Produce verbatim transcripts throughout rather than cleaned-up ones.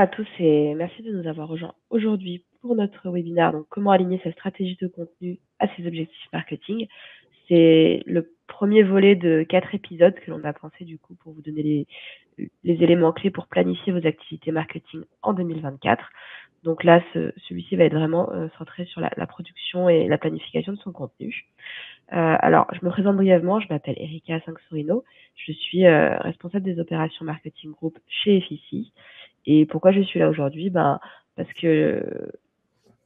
à tous et merci de nous avoir rejoints aujourd'hui pour notre webinaire. Donc, comment aligner sa stratégie de contenu à ses objectifs marketing. C'est le premier volet de quatre épisodes que l'on a pensé du coup pour vous donner les, les éléments clés pour planifier vos activités marketing en deux mille vingt-quatre. Donc là, ce, celui-ci va être vraiment euh, centré sur la, la production et la planification de son contenu. Euh, alors, je me présente brièvement, je m'appelle Erika Sengsourino, je suis euh, responsable des opérations marketing group chez Efficy. Et pourquoi je suis là aujourd'hui? Ben, parce que euh,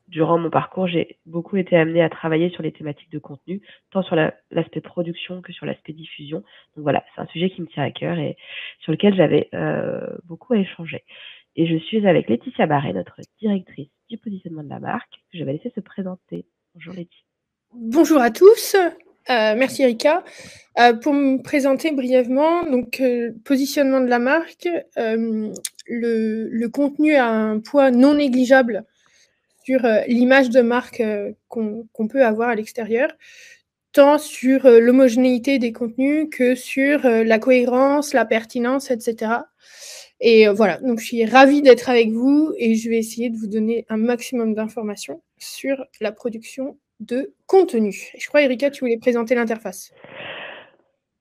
durant mon parcours, j'ai beaucoup été amenée à travailler sur les thématiques de contenu, tant sur la, l'aspect production que sur l'aspect diffusion. Donc voilà, c'est un sujet qui me tient à cœur et sur lequel j'avais euh, beaucoup à échanger. Et je suis avec Laetitia Barret, notre directrice du positionnement de la marque. Je vais laisser se présenter. Bonjour Laetitia. Bonjour à tous. Euh, merci Erika. Euh, pour me présenter brièvement, donc euh, positionnement de la marque, euh, le, le contenu a un poids non négligeable sur euh, l'image de marque euh, qu'on, qu'on peut avoir à l'extérieur, tant sur euh, l'homogénéité des contenus que sur euh, la cohérence, la pertinence, et cetera. Et voilà, donc je suis ravie d'être avec vous et je vais essayer de vous donner un maximum d'informations sur la production de contenu. Je crois, Erika, tu voulais présenter l'interface.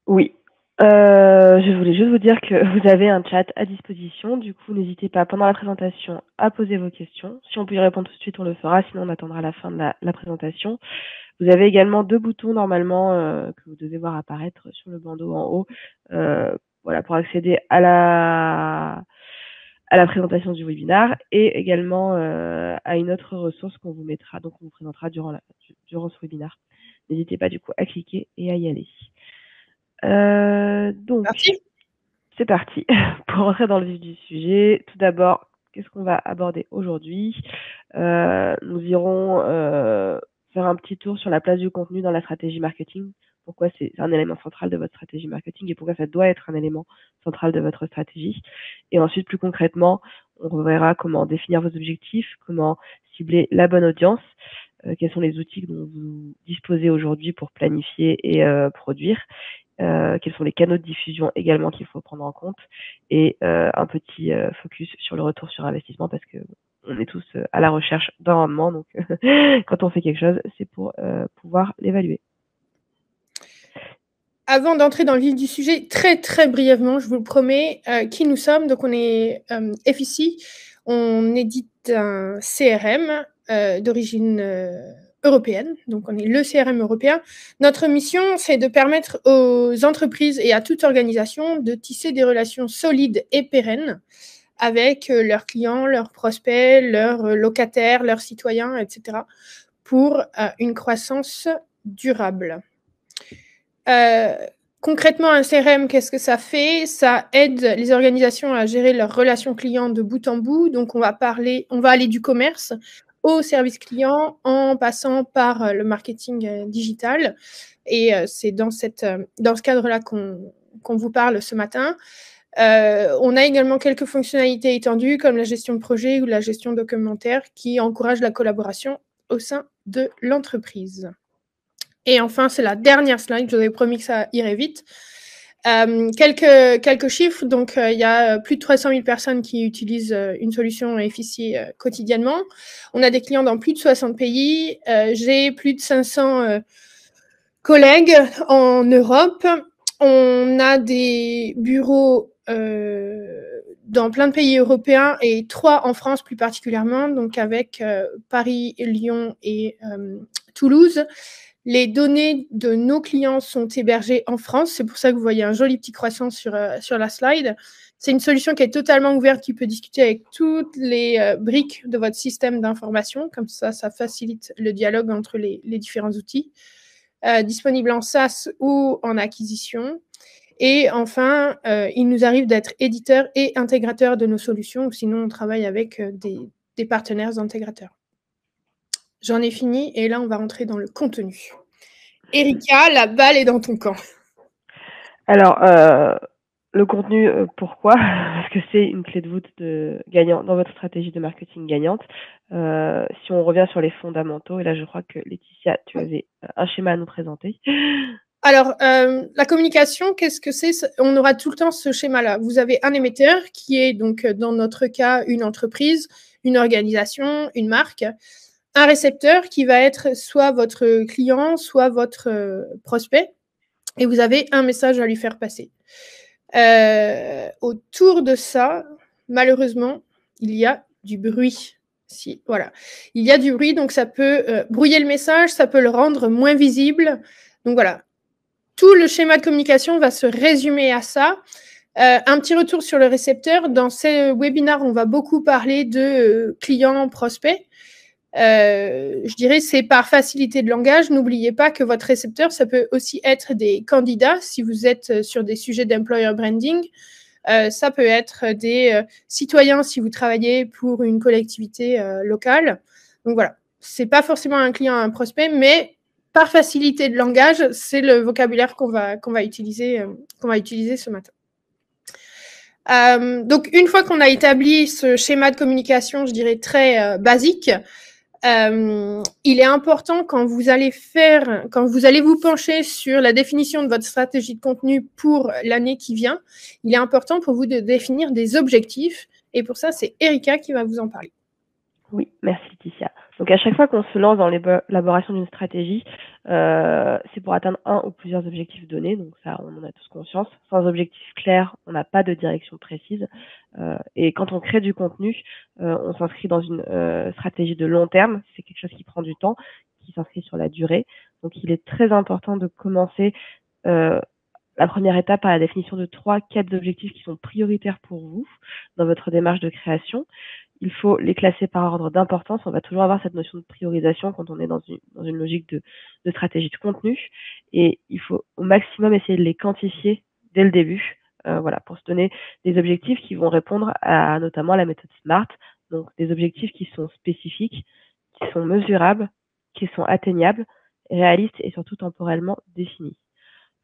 Oui, euh, je voulais juste vous dire que vous avez un chat à disposition. Du coup, n'hésitez pas pendant la présentation à poser vos questions. Si on peut y répondre tout de suite, on le fera. Sinon, on attendra la fin de la, la présentation. Vous avez également deux boutons normalement euh, que vous devez voir apparaître sur le bandeau en haut euh, Voilà, pour accéder à la, à la présentation du webinaire et également euh, à une autre ressource qu'on vous mettra, donc on vous présentera durant, la, durant ce webinaire. N'hésitez pas du coup à cliquer et à y aller. Euh, donc, Merci. C'est parti pour entrer dans le vif du sujet. Tout d'abord, qu'est-ce qu'on va aborder aujourd'hui? euh, Nous irons euh, faire un petit tour sur la place du contenu dans la stratégie marketing. Pourquoi c'est un élément central de votre stratégie marketing et pourquoi ça doit être un élément central de votre stratégie. Et ensuite, plus concrètement, on verra comment définir vos objectifs, comment cibler la bonne audience, euh, quels sont les outils dont vous disposez aujourd'hui pour planifier et euh, produire, euh, quels sont les canaux de diffusion également qu'il faut prendre en compte et euh, un petit euh, focus sur le retour sur investissement parce que on est tous à la recherche d'un rendement. Donc, quand on fait quelque chose, c'est pour euh, pouvoir l'évaluer. Avant d'entrer dans le vif du sujet, très très brièvement, je vous le promets, euh, qui nous sommes. Donc on est euh, Efficy, on édite un C R M euh, d'origine euh, européenne, donc on est le C R M européen. Notre mission, c'est de permettre aux entreprises et à toute organisation de tisser des relations solides et pérennes avec euh, leurs clients, leurs prospects, leurs locataires, leurs citoyens, et cetera, pour euh, une croissance durable. Euh, concrètement, un C R M, qu'est-ce que ça fait? Ça aide les organisations à gérer leurs relations clients de bout en bout. Donc, on va parler, on va aller du commerce au service client en passant par le marketing digital. Et euh, c'est dans cette, dans ce cadre-là qu'on, qu'on vous parle ce matin. Euh, on a également quelques fonctionnalités étendues comme la gestion de projet ou la gestion documentaire qui encouragent la collaboration au sein de l'entreprise. Et enfin, c'est la dernière slide, je vous avais promis que ça irait vite. Euh, quelques, quelques chiffres, donc euh, il y a plus de trois cent mille personnes qui utilisent euh, une solution Efficy euh, quotidiennement. On a des clients dans plus de soixante pays, euh, j'ai plus de cinq cents euh, collègues en Europe. On a des bureaux euh, dans plein de pays européens et trois en France plus particulièrement, donc avec euh, Paris, Lyon et euh, Toulouse. Les données de nos clients sont hébergées en France. C'est pour ça que vous voyez un joli petit croissant sur, euh, sur la slide. C'est une solution qui est totalement ouverte, qui peut discuter avec toutes les euh, briques de votre système d'information. Comme ça, ça facilite le dialogue entre les, les différents outils. Euh, disponible en SaaS ou en acquisition. Et enfin, euh, il nous arrive d'être éditeur et intégrateur de nos solutions. Sinon, on travaille avec euh, des, des partenaires intégrateurs. J'en ai fini et là, on va rentrer dans le contenu. Erika, la balle est dans ton camp. Alors, euh, le contenu, euh, pourquoi? Parce que c'est une clé de voûte de gagnant dans votre stratégie de marketing gagnante. Euh, si on revient sur les fondamentaux, et là, je crois que Laetitia, tu avais un schéma à nous présenter. Alors, euh, la communication, qu'est-ce que c'est? On aura tout le temps ce schéma-là. Vous avez un émetteur qui est, donc dans notre cas, une entreprise, une organisation, une marque. Un récepteur qui va être soit votre client, soit votre prospect. Et vous avez un message à lui faire passer. Euh, autour de ça, malheureusement, il y a du bruit. Si, voilà. Il y a du bruit, donc ça peut euh, brouiller le message, ça peut le rendre moins visible. Donc voilà. Tout le schéma de communication va se résumer à ça. Euh, un petit retour sur le récepteur. Dans ces webinars, on va beaucoup parler de euh, clients, prospects. Euh, je dirais c'est par facilité de langage. N'oubliez pas que votre récepteur, ça peut aussi être des candidats si vous êtes sur des sujets d'employer branding. Euh, ça peut être des euh, citoyens si vous travaillez pour une collectivité euh, locale. Donc voilà, c'est pas forcément un client, un prospect, mais par facilité de langage, c'est le vocabulaire qu'on va, qu'on va utiliser, euh, qu'on va utiliser ce matin. Euh, donc, une fois qu'on a établi ce schéma de communication, je dirais très euh, basique, euh, il est important quand vous allez faire, quand vous allez vous pencher sur la définition de votre stratégie de contenu pour l'année qui vient, il est important pour vous de définir des objectifs. Et pour ça, c'est Erika qui va vous en parler. Oui, merci Laetitia. Donc, à chaque fois qu'on se lance dans l'élaboration d'une stratégie, euh, c'est pour atteindre un ou plusieurs objectifs donnés. Donc, ça, on en a tous conscience. Sans objectif clair, on n'a pas de direction précise. Euh, et quand on crée du contenu, euh, on s'inscrit dans une euh, stratégie de long terme. C'est quelque chose qui prend du temps, qui s'inscrit sur la durée. Donc, il est très important de commencer euh, la première étape par la définition de trois, quatre objectifs qui sont prioritaires pour vous dans votre démarche de création. Il faut les classer par ordre d'importance. On va toujours avoir cette notion de priorisation quand on est dans une, dans une logique de, de stratégie de contenu. Et il faut au maximum essayer de les quantifier dès le début, euh, voilà, pour se donner des objectifs qui vont répondre à notamment à la méthode SMART. Donc, des objectifs qui sont spécifiques, qui sont mesurables, qui sont atteignables, réalistes et surtout temporellement définis.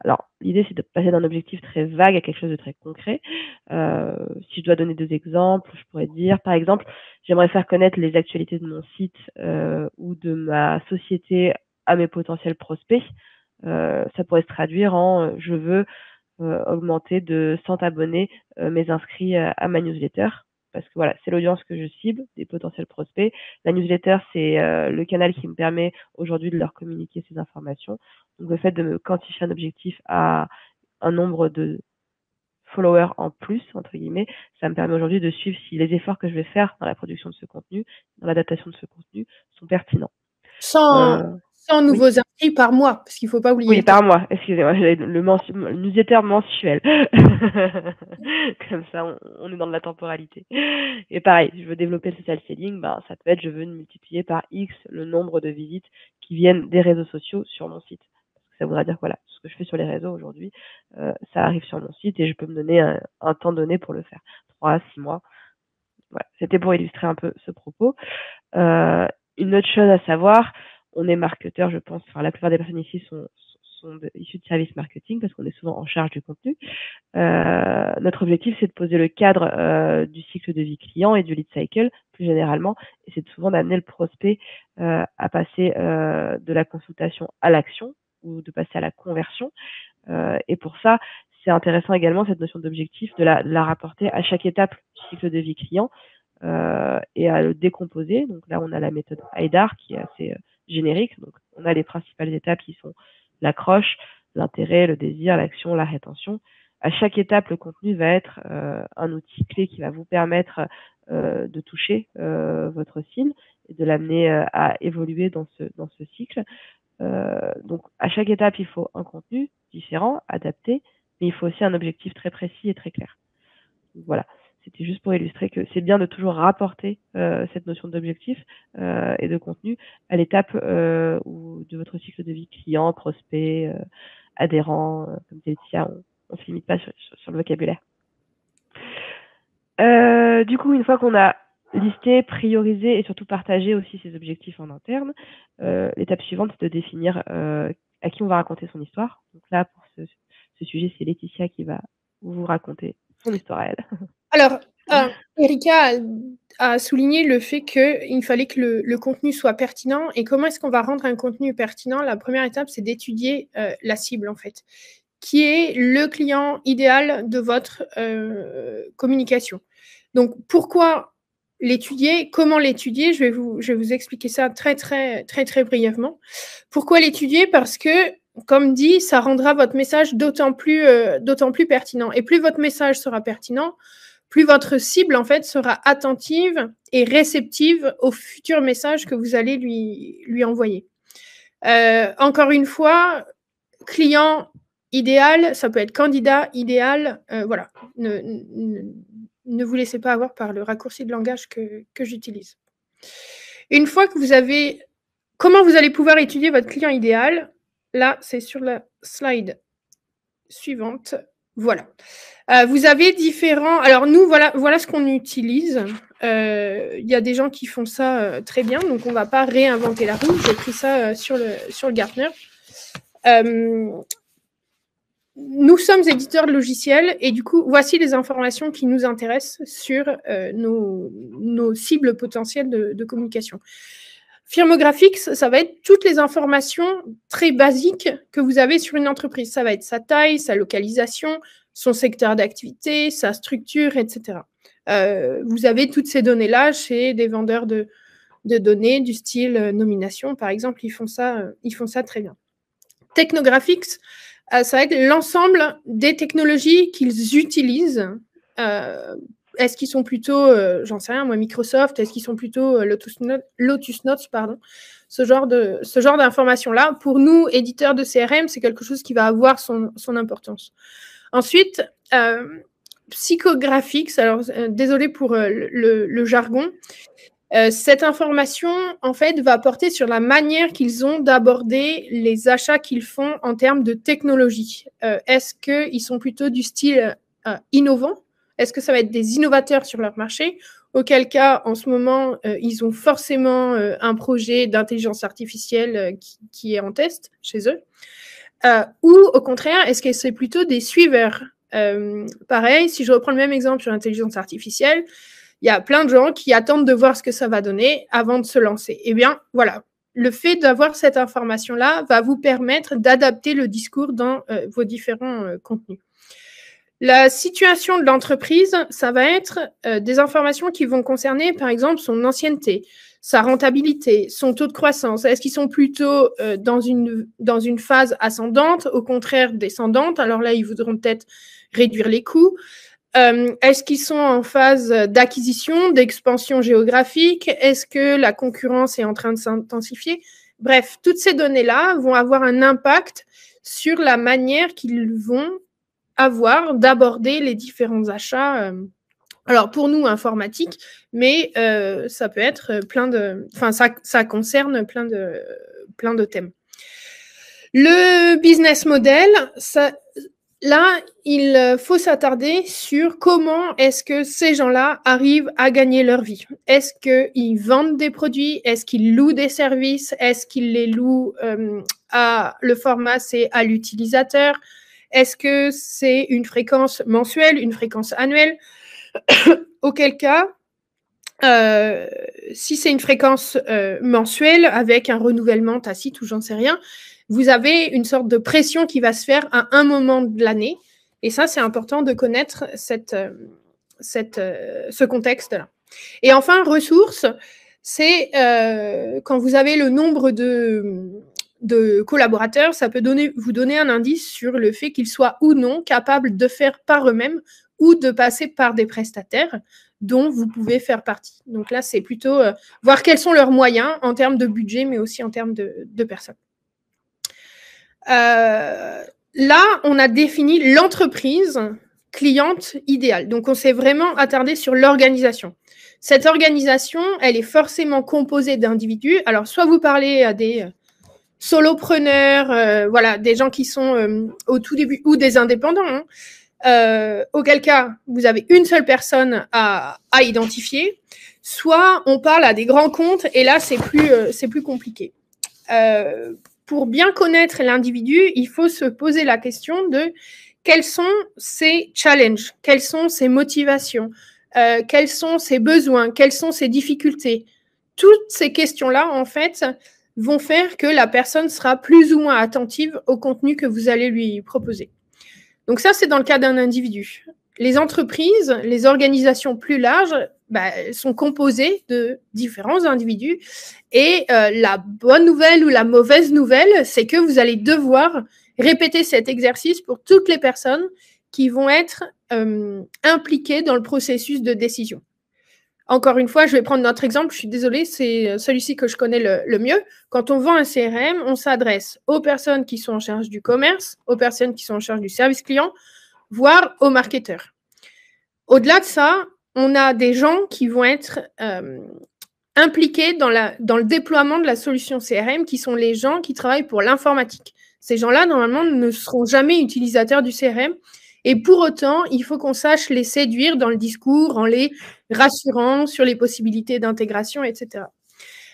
Alors, l'idée, c'est de passer d'un objectif très vague à quelque chose de très concret. Euh, si je dois donner deux exemples, je pourrais dire, par exemple, j'aimerais faire connaître les actualités de mon site euh, ou de ma société à mes potentiels prospects. Euh, ça pourrait se traduire en « je veux euh, augmenter de cent abonnés euh, mes inscrits à, à ma newsletter ». Parce que voilà, c'est l'audience que je cible, des potentiels prospects. La newsletter, c'est euh, le canal qui me permet aujourd'hui de leur communiquer ces informations. Donc, le fait de me quantifier un objectif à un nombre de followers en plus, entre guillemets, ça me permet aujourd'hui de suivre si les efforts que je vais faire dans la production de ce contenu, dans l'adaptation de ce contenu, sont pertinents. Sans, euh, sans nouveaux oui. inscrits par mois, parce qu'il ne faut pas oublier. Oui, par mois, excusez-moi, le, mensu, le newsletter mensuel. Comme ça, on, on est dans de la temporalité. Et pareil, si je veux développer le social selling, ben, ça peut être, je veux multiplier par X le nombre de visites qui viennent des réseaux sociaux sur mon site. Ça voudra dire que voilà, ce que je fais sur les réseaux aujourd'hui, euh, ça arrive sur mon site et je peux me donner un, un temps donné pour le faire. Trois, six mois. Voilà, c'était pour illustrer un peu ce propos. Euh, une autre chose à savoir, on est marketeur, je pense. Enfin, la plupart des personnes ici sont, sont, sont de, issues de service marketing parce qu'on est souvent en charge du contenu. Euh, notre objectif, c'est de poser le cadre euh, du cycle de vie client et du lead cycle plus généralement. Et c'est souvent d'amener le prospect euh, à passer euh, de la consultation à l'action, ou de passer à la conversion. Euh, et pour ça, c'est intéressant également cette notion d'objectif, de la, de la rapporter à chaque étape du cycle de vie client euh, et à le décomposer. Donc là, on a la méthode AIDA qui est assez euh, générique. Donc, on a les principales étapes qui sont l'accroche, l'intérêt, le désir, l'action, la rétention. À chaque étape, le contenu va être euh, un outil clé qui va vous permettre euh, de toucher euh, votre cible et de l'amener euh, à évoluer dans ce, dans ce cycle. Euh, donc, à chaque étape, il faut un contenu différent, adapté, mais il faut aussi un objectif très précis et très clair. Donc, voilà, c'était juste pour illustrer que c'est bien de toujours rapporter euh, cette notion d'objectif euh, et de contenu à l'étape euh, de votre cycle de vie client, prospect, euh, adhérent, euh, comme c'est dit, on ne se limite pas sur, sur, sur le vocabulaire. Euh, du coup, une fois qu'on a lister, prioriser et surtout partager aussi ses objectifs en interne. Euh, L'étape suivante, c'est de définir euh, à qui on va raconter son histoire. Donc là, pour ce, ce sujet, c'est Laetitia qui va vous raconter son histoire à elle. Alors, euh, Erika a souligné le fait qu'il fallait que le, le contenu soit pertinent. Et comment est-ce qu'on va rendre un contenu pertinent? La première étape, c'est d'étudier euh, la cible, en fait, qui est le client idéal de votre euh, communication. Donc, pourquoi l'étudier? Comment l'étudier? Je vais vous, je vais vous expliquer ça très, très, très, très brièvement. Pourquoi l'étudier? Parce que, comme dit, ça rendra votre message d'autant plus, euh, d'autant plus pertinent. Et plus votre message sera pertinent, plus votre cible, en fait, sera attentive et réceptive aux futurs messages que vous allez lui, lui envoyer. Euh, encore une fois, client idéal, ça peut être candidat idéal. Euh, voilà, ne, ne, ne vous laissez pas avoir par le raccourci de langage que, que j'utilise. Une fois que vous avez... Comment vous allez pouvoir étudier votre client idéal? Là, c'est sur la slide suivante. Voilà. Euh, vous avez différents... Alors, nous, voilà, voilà ce qu'on utilise. Euh, y a des gens qui font ça euh, très bien, donc on ne va pas réinventer la roue. J'ai pris ça euh, sur, le, sur le Gartner. Euh, nous sommes éditeurs de logiciels et du coup, voici les informations qui nous intéressent sur euh, nos, nos cibles potentielles de, de communication. Firmographique, ça va être toutes les informations très basiques que vous avez sur une entreprise. Ça va être sa taille, sa localisation, son secteur d'activité, sa structure, et cetera. Euh, vous avez toutes ces données-là chez des vendeurs de, de données du style euh, nomination, par exemple. Ils font ça, euh, ils font ça très bien. Technographique, euh, ça va être l'ensemble des technologies qu'ils utilisent. Euh, Est-ce qu'ils sont plutôt, euh, j'en sais rien, moi, Microsoft, est-ce qu'ils sont plutôt euh, Lotus Notes, Lotus Notes, pardon, ce genre de, ce genre d'informations-là. Pour nous, éditeurs de C R M, c'est quelque chose qui va avoir son, son importance. Ensuite, euh, psychographique, alors euh, désolé pour euh, le, le jargon, euh, cette information, en fait, va porter sur la manière qu'ils ont d'aborder les achats qu'ils font en termes de technologie. Euh, est-ce qu'ils sont plutôt du style euh, innovant? Est-ce que ça va être des innovateurs sur leur marché? Auquel cas, en ce moment, euh, ils ont forcément euh, un projet d'intelligence artificielle euh, qui, qui est en test chez eux. Euh, ou au contraire, est-ce que c'est plutôt des suiveurs? euh, Pareil, si je reprends le même exemple sur l'intelligence artificielle, il y a plein de gens qui attendent de voir ce que ça va donner avant de se lancer. Eh bien, voilà, le fait d'avoir cette information-là va vous permettre d'adapter le discours dans euh, vos différents euh, contenus. La situation de l'entreprise, ça va être euh, des informations qui vont concerner, par exemple, son ancienneté, sa rentabilité, son taux de croissance. Est-ce qu'ils sont plutôt euh, dans une, dans une phase ascendante, au contraire descendante? Alors là, ils voudront peut-être réduire les coûts. Euh, est-ce qu'ils sont en phase d'acquisition, d'expansion géographique? Est-ce que la concurrence est en train de s'intensifier? Bref, toutes ces données-là vont avoir un impact sur la manière qu'ils vont avoir d'aborder les différents achats, alors pour nous informatique, mais euh, ça peut être plein de, enfin ça, ça concerne plein de, plein de thèmes. Le business model, ça, là il faut s'attarder sur comment est-ce que ces gens-là arrivent à gagner leur vie. Est-ce qu'ils vendent des produits? Est-ce qu'ils louent des services? Est-ce qu'ils les louent euh, à le format, c'est à l'utilisateur? Est-ce que c'est une fréquence mensuelle, une fréquence annuelle? Auquel cas, euh, si c'est une fréquence euh, mensuelle avec un renouvellement tacite ou j'en sais rien, vous avez une sorte de pression qui va se faire à un moment de l'année. Et ça, c'est important de connaître cette, euh, cette, euh, ce contexte-là. Et enfin, ressources, c'est euh, quand vous avez le nombre de... de collaborateurs, ça peut donner, vous donner un indice sur le fait qu'ils soient ou non capables de faire par eux-mêmes ou de passer par des prestataires dont vous pouvez faire partie. Donc là, c'est plutôt euh, voir quels sont leurs moyens en termes de budget, mais aussi en termes de, de personnes. Euh, là, on a défini l'entreprise cliente idéale. Donc, on s'est vraiment attardé sur l'organisation. Cette organisation, elle est forcément composée d'individus. Alors, soit vous parlez à des solopreneurs, euh, voilà, des gens qui sont euh, au tout début, ou des indépendants, hein, euh, auquel cas, vous avez une seule personne à, à identifier, soit on parle à des grands comptes, et là, c'est plus, euh, c'est plus compliqué. Euh, pour bien connaître l'individu, il faut se poser la question de quels sont ses challenges, quelles sont ses motivations, euh, quels sont ses besoins, quelles sont ses difficultés. Toutes ces questions-là, en fait, vont faire que la personne sera plus ou moins attentive au contenu que vous allez lui proposer. Donc ça, c'est dans le cas d'un individu. Les entreprises, les organisations plus larges bah, sont composées de différents individus. Et euh, la bonne nouvelle ou la mauvaise nouvelle, c'est que vous allez devoir répéter cet exercice pour toutes les personnes qui vont être euh, impliquées dans le processus de décision. Encore une fois, je vais prendre notre exemple, je suis désolée, c'est celui-ci que je connais le, le mieux. Quand on vend un C R M, on s'adresse aux personnes qui sont en charge du commerce, aux personnes qui sont en charge du service client, voire aux marketeurs. Au-delà de ça, on a des gens qui vont être euh, impliqués dans, la, dans le déploiement de la solution C R M, qui sont les gens qui travaillent pour l'informatique. Ces gens-là, normalement, ne seront jamais utilisateurs du C R M. Et pour autant, il faut qu'on sache les séduire dans le discours, en les rassurant sur les possibilités d'intégration, et cetera.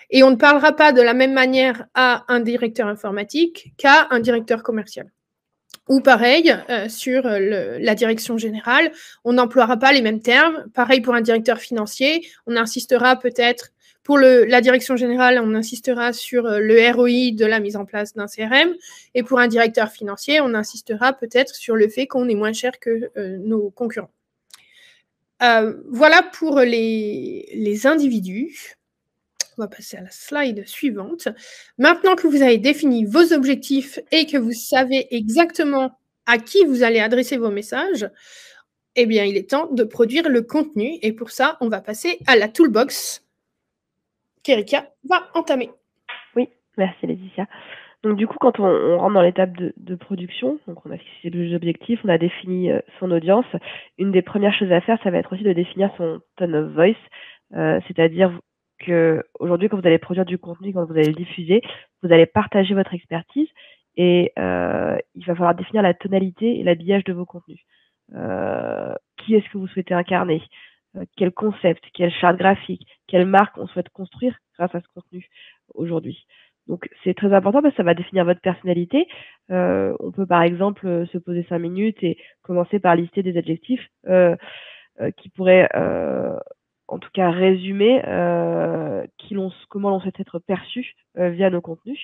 Et on ne parlera pas de la même manière à un directeur informatique qu'à un directeur commercial. Ou pareil, euh, sur le, la direction générale, on n'emploiera pas les mêmes termes. Pareil pour un directeur financier, on insistera peut-être, pour le, la direction générale, on insistera sur le R O I de la mise en place d'un C R M. Et pour un directeur financier, on insistera peut-être sur le fait qu'on est moins cher que euh, nos concurrents. Euh, voilà pour les, les individus. On va passer à la slide suivante. Maintenant que vous avez défini vos objectifs et que vous savez exactement à qui vous allez adresser vos messages, eh bien, il est temps de produire le contenu. Et pour ça, on va passer à la toolbox qu'Erika va entamer. Oui, merci Laetitia. Donc du coup, quand on, on rentre dans l'étape de, de production, donc on a fixé les objectifs, on a défini euh, son audience. Une des premières choses à faire, ça va être aussi de définir son tone of voice, euh, c'est-à-dire qu'aujourd'hui, quand vous allez produire du contenu, quand vous allez le diffuser, vous allez partager votre expertise et euh, il va falloir définir la tonalité et l'habillage de vos contenus. Euh, qui est-ce que vous souhaitez incarner ? Quel concept, quelle charte graphique, quelle marque on souhaite construire grâce à ce contenu aujourd'hui. Donc, c'est très important parce que ça va définir votre personnalité. Euh, on peut, par exemple, se poser cinq minutes et commencer par lister des adjectifs euh, euh, qui pourraient, euh, en tout cas, résumer euh, qui l'on, comment l'on souhaite être perçu euh, via nos contenus.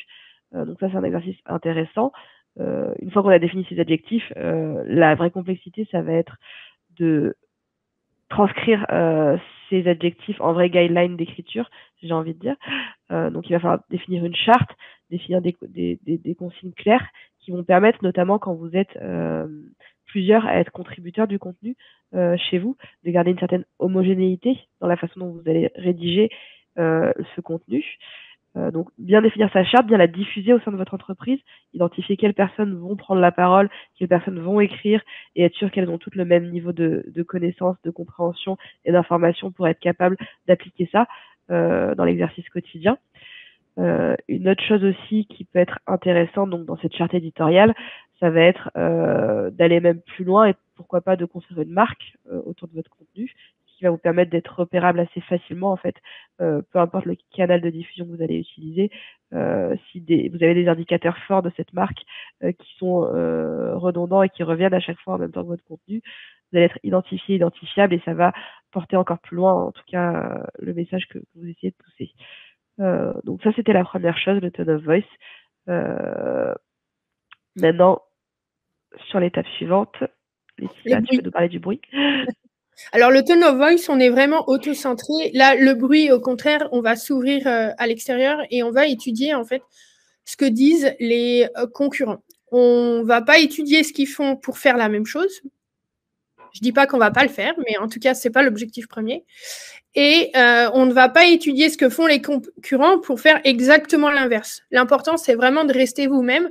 Euh, donc, ça, c'est un exercice intéressant. Euh, une fois qu'on a défini ces adjectifs, euh, la vraie complexité, ça va être de transcrire euh, ces adjectifs en vrai guideline d'écriture, j'ai envie de dire. Euh, donc, il va falloir définir une charte, définir des, des, des, des consignes claires qui vont permettre, notamment quand vous êtes euh, plusieurs à être contributeurs du contenu euh, chez vous, de garder une certaine homogénéité dans la façon dont vous allez rédiger euh, ce contenu. Euh, donc, bien définir sa charte, bien la diffuser au sein de votre entreprise, identifier quelles personnes vont prendre la parole, quelles personnes vont écrire et être sûr qu'elles ont toutes le même niveau de, de connaissance, de compréhension et d'information pour être capable d'appliquer ça euh, dans l'exercice quotidien. Euh, une autre chose aussi qui peut être intéressante donc dans cette charte éditoriale, ça va être euh, d'aller même plus loin et pourquoi pas de construire une marque euh, autour de votre contenu, qui va vous permettre d'être repérable assez facilement en fait, euh, peu importe le canal de diffusion que vous allez utiliser, euh, si des, vous avez des indicateurs forts de cette marque euh, qui sont euh, redondants et qui reviennent à chaque fois en même temps que votre contenu, vous allez être identifié, identifiable et ça va porter encore plus loin en tout cas euh, le message que, que vous essayez de pousser. Euh, donc ça c'était la première chose, le tone of voice. Euh, maintenant, sur l'étape suivante, Laetitia, tu peux nous parler du bruit? Alors, le tone of voice, on est vraiment auto-centré. Là, le bruit, au contraire, on va s'ouvrir euh, à l'extérieur et on va étudier, en fait, ce que disent les euh, concurrents. On ne va pas étudier ce qu'ils font pour faire la même chose. Je ne dis pas qu'on ne va pas le faire, mais en tout cas, ce n'est pas l'objectif premier. Et euh, on ne va pas étudier ce que font les concurrents pour faire exactement l'inverse. L'important, c'est vraiment de rester vous-même,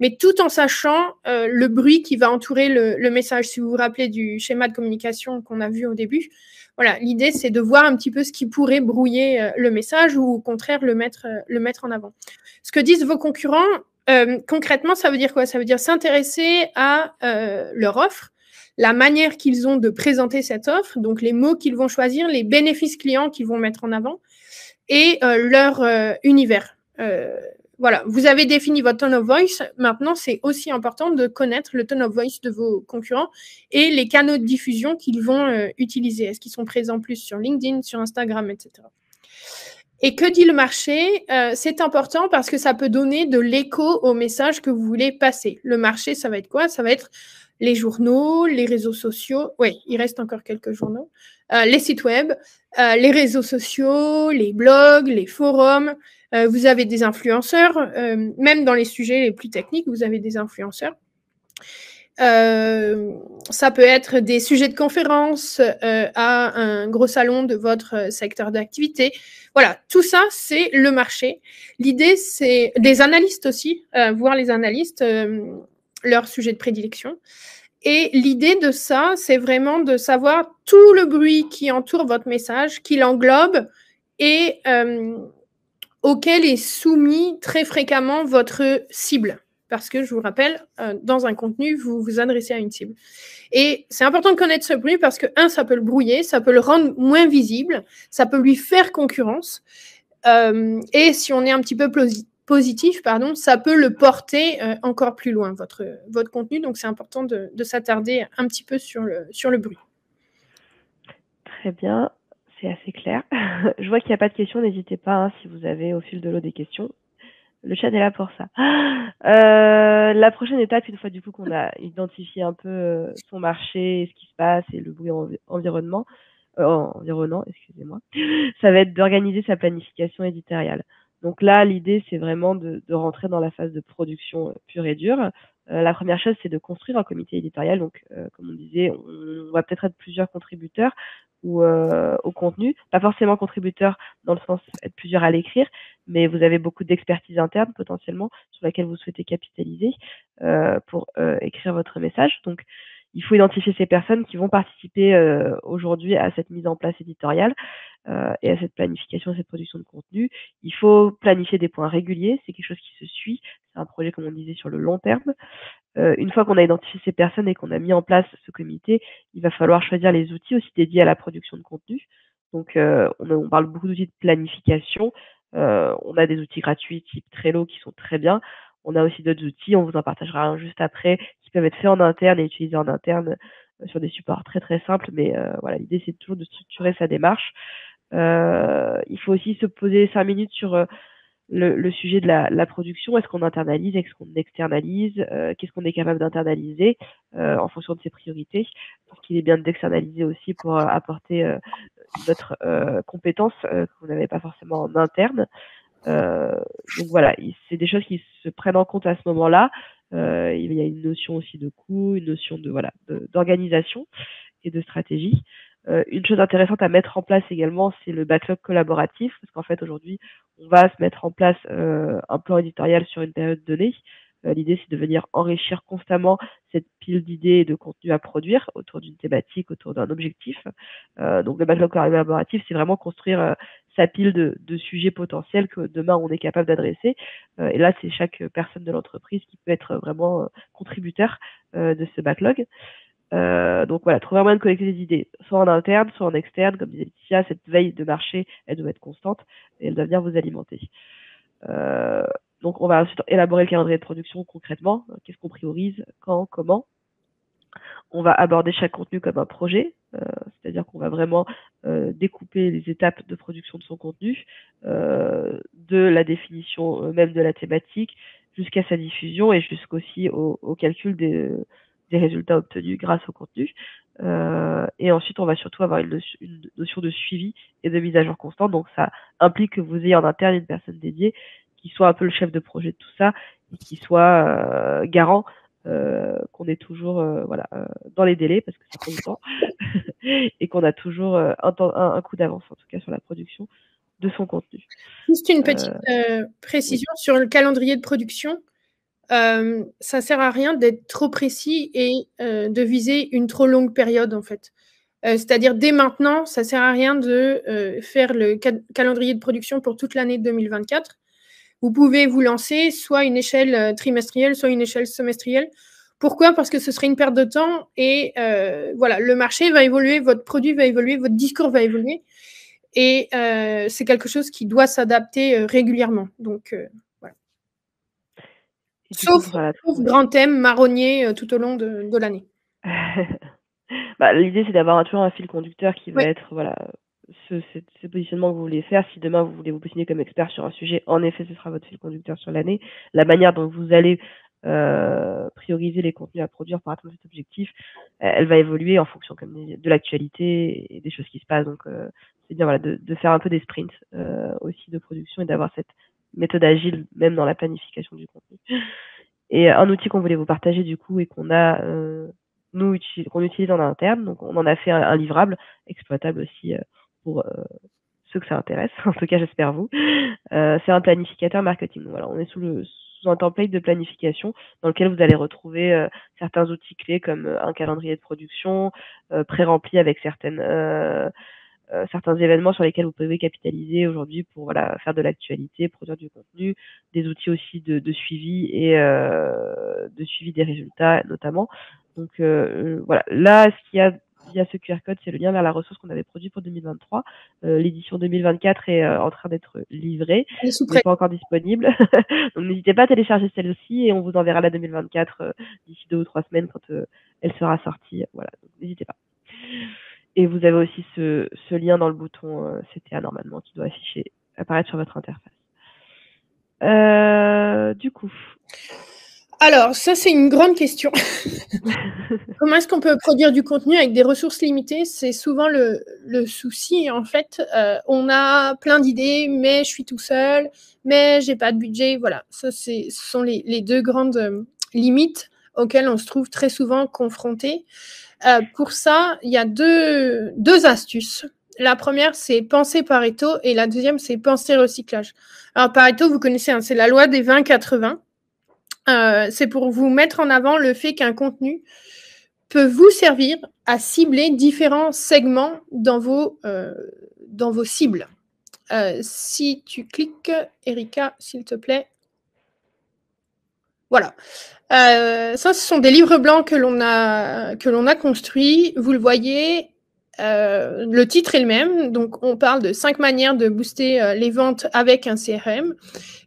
mais tout en sachant euh, le bruit qui va entourer le, le message. Si vous vous rappelez du schéma de communication qu'on a vu au début, voilà, l'idée, c'est de voir un petit peu ce qui pourrait brouiller euh, le message ou au contraire le mettre, euh, le mettre en avant. Ce que disent vos concurrents, euh, concrètement, ça veut dire quoi? Ça veut dire s'intéresser à euh, leur offre, la manière qu'ils ont de présenter cette offre, donc les mots qu'ils vont choisir, les bénéfices clients qu'ils vont mettre en avant et euh, leur euh, univers. Euh, Voilà, vous avez défini votre tone of voice. Maintenant, c'est aussi important de connaître le tone of voice de vos concurrents et les canaux de diffusion qu'ils vont euh, utiliser. Est-ce qu'ils sont présents plus sur LinkedIn, sur Instagram, et cetera. Et que dit le marché? euh, C'est important parce que ça peut donner de l'écho au message que vous voulez passer. Le marché, ça va être quoi? Ça va être les journaux, les réseaux sociaux. Oui, il reste encore quelques journaux. Euh, les sites web, euh, les réseaux sociaux, les blogs, les forums. Euh, vous avez des influenceurs. Euh, même dans les sujets les plus techniques, vous avez des influenceurs. Euh, ça peut être des sujets de conférence euh, à un gros salon de votre secteur d'activité. Voilà, tout ça, c'est le marché. L'idée, c'est des analystes aussi, euh, voir les analystes, euh, leur sujet de prédilection. Et l'idée de ça, c'est vraiment de savoir tout le bruit qui entoure votre message, qui l'englobe et euh, auquel est soumis très fréquemment votre cible. Parce que, je vous rappelle, euh, dans un contenu, vous vous adressez à une cible. Et c'est important de connaître ce bruit parce que, un, ça peut le brouiller, ça peut le rendre moins visible, ça peut lui faire concurrence. Euh, et si on est un petit peu positif, pardon, ça peut le porter euh, encore plus loin, votre, votre contenu. Donc, c'est important de, de s'attarder un petit peu sur le, sur le bruit. Très bien, c'est assez clair. Je vois qu'il n'y a pas de questions, n'hésitez pas hein, si vous avez au fil de l'eau des questions. Le chat est là pour ça. Euh, la prochaine étape, une fois du coup qu'on a identifié un peu son marché, ce qui se passe et le bruit env environnement, euh, environnant, excusez-moi, ça va être d'organiser sa planification éditoriale. Donc là, l'idée, c'est vraiment de, de rentrer dans la phase de production pure et dure. Euh, la première chose, c'est de construire un comité éditorial. Donc, euh, comme on disait, on, on va peut-être être plusieurs contributeurs ou euh, au contenu. Pas forcément contributeurs dans le sens être plusieurs à l'écrire, mais vous avez beaucoup d'expertise interne potentiellement sur laquelle vous souhaitez capitaliser euh, pour euh, écrire votre message. Donc, il faut identifier ces personnes qui vont participer euh, aujourd'hui à cette mise en place éditoriale euh, et à cette planification, à cette production de contenu. Il faut planifier des points réguliers, c'est quelque chose qui se suit, c'est un projet, comme on disait, sur le long terme. Euh, une fois qu'on a identifié ces personnes et qu'on a mis en place ce comité, il va falloir choisir les outils aussi dédiés à la production de contenu. Donc, euh, on, a, on parle beaucoup d'outils de planification. Euh, on a des outils gratuits type Trello qui sont très bien. On a aussi d'autres outils, on vous en partagera un juste après, qui peuvent être faits en interne et utilisés en interne sur des supports très très simples. Mais euh, voilà, l'idée, c'est toujours de structurer sa démarche. Euh, il faut aussi se poser cinq minutes sur euh, le, le sujet de la, la production. Est-ce qu'on internalise? Est-ce qu'on externalise? euh, Qu'est-ce qu'on est capable d'internaliser euh, en fonction de ses priorités? Donc, il est bien d'externaliser aussi pour euh, apporter euh, d'autres euh, compétences euh, que vous n'avez pas forcément en interne. Euh, donc voilà, c'est des choses qui se prennent en compte à ce moment-là. Euh, il y a une notion aussi de coût, une notion de voilà d'organisation et de stratégie. Euh, une chose intéressante à mettre en place également, c'est le backlog collaboratif, parce qu'en fait aujourd'hui, on va se mettre en place euh, un plan éditorial sur une période donnée. Euh, L'idée, c'est de venir enrichir constamment cette pile d'idées et de contenu à produire autour d'une thématique, autour d'un objectif. Euh, donc, le backlog collaboratif, c'est vraiment construire euh, sa pile de, de sujets potentiels que demain, on est capable d'adresser. Euh, et là, c'est chaque personne de l'entreprise qui peut être vraiment euh, contributeur euh, de ce backlog. Euh, donc, voilà, trouver un moyen de collecter des idées, soit en interne, soit en externe. Comme disait Laetitia, cette veille de marché, elle doit être constante et elle doit venir vous alimenter. Euh, Donc, on va ensuite élaborer le calendrier de production concrètement. Qu'est-ce qu'on priorise? Quand? Comment? On va aborder chaque contenu comme un projet. Euh, C'est-à-dire qu'on va vraiment euh, découper les étapes de production de son contenu, euh, de la définition euh, même de la thématique, jusqu'à sa diffusion et jusqu'aussi au, au calcul des, des résultats obtenus grâce au contenu. Euh, et ensuite, on va surtout avoir une, une notion de suivi et de mise à jour constante. Donc, ça implique que vous ayez en interne une personne dédiée qui soit un peu le chef de projet de tout ça et qui soit euh, garant euh, qu'on est toujours euh, voilà euh, dans les délais, parce que ça prend du temps et qu'on a toujours euh, un, temps, un, un coup d'avance en tout cas sur la production de son contenu. Juste une petite euh, euh, précision oui. Sur le calendrier de production, euh, ça sert à rien d'être trop précis et euh, de viser une trop longue période en fait. Euh, c'est-à-dire dès maintenant, ça sert à rien de euh, faire le ca calendrier de production pour toute l'année deux mille vingt-quatre. Vous pouvez vous lancer soit une échelle trimestrielle, soit une échelle semestrielle. Pourquoi? Parce que ce serait une perte de temps et euh, voilà, le marché va évoluer, votre produit va évoluer, votre discours va évoluer et euh, c'est quelque chose qui doit s'adapter régulièrement. Donc, euh, voilà. Sauf, voilà, sauf grand thème marronnier euh, tout au long de, de l'année. Bah, l'idée, c'est d'avoir toujours un fil conducteur qui va oui. être voilà, ce, ce, ce positionnement que vous voulez faire. Si demain, vous voulez vous positionner comme expert sur un sujet, en effet, ce sera votre fil conducteur sur l'année. La manière dont vous allez euh, prioriser les contenus à produire par rapport à cet objectif, elle va évoluer en fonction comme, de l'actualité et des choses qui se passent. Donc, euh, c'est bien voilà, de, de faire un peu des sprints euh, aussi de production et d'avoir cette méthode agile, même dans la planification du contenu. Et un outil qu'on voulait vous partager, du coup, et qu'on a... Euh, nous qu'on utilise en interne, donc on en a fait un, un livrable exploitable aussi euh, pour euh, ceux que ça intéresse, en tout cas j'espère vous. Euh, c'est un planificateur marketing. Donc, voilà, on est sous, le, sous un template de planification dans lequel vous allez retrouver euh, certains outils clés comme un calendrier de production euh, pré-rempli avec certaines euh, euh, certains événements sur lesquels vous pouvez capitaliser aujourd'hui pour voilà faire de l'actualité, produire du contenu, des outils aussi de, de suivi et euh, de suivi des résultats notamment. Donc euh, voilà, là, ce qu'il y a via ce Q R code, c'est le lien vers la ressource qu'on avait produite pour deux mille vingt-trois. Euh, L'édition deux mille vingt-quatre est euh, en train d'être livrée, n'est pas encore disponible. Donc n'hésitez pas à télécharger celle-ci et on vous enverra la deux mille vingt-quatre euh, d'ici deux ou trois semaines quand euh, elle sera sortie. Voilà, n'hésitez pas. Et vous avez aussi ce, ce lien dans le bouton euh, C T A normalement qui doit afficher, apparaître sur votre interface. Euh, du coup... Alors, ça, c'est une grande question. Comment est-ce qu'on peut produire du contenu avec des ressources limitées? C'est souvent le, le souci. En fait, euh, on a plein d'idées, mais je suis tout seul, mais je n'ai pas de budget. Voilà, ça, ce sont les, les deux grandes euh, limites auxquelles on se trouve très souvent confronté. Euh, pour ça, il y a deux, deux astuces. La première, c'est penser Pareto et la deuxième, c'est penser recyclage. Alors, Pareto, vous connaissez, hein, c'est la loi des vingt quatre-vingts. Euh, c'est pour vous mettre en avant le fait qu'un contenu peut vous servir à cibler différents segments dans vos, euh, dans vos cibles. Euh, si tu cliques, Erika, s'il te plaît. Voilà. Euh, ça, ce sont des livres blancs que l'on a, que l'on a construits. Vous le voyez, euh, le titre est le même. Donc, on parle de cinq manières de booster euh, les ventes avec un C R M.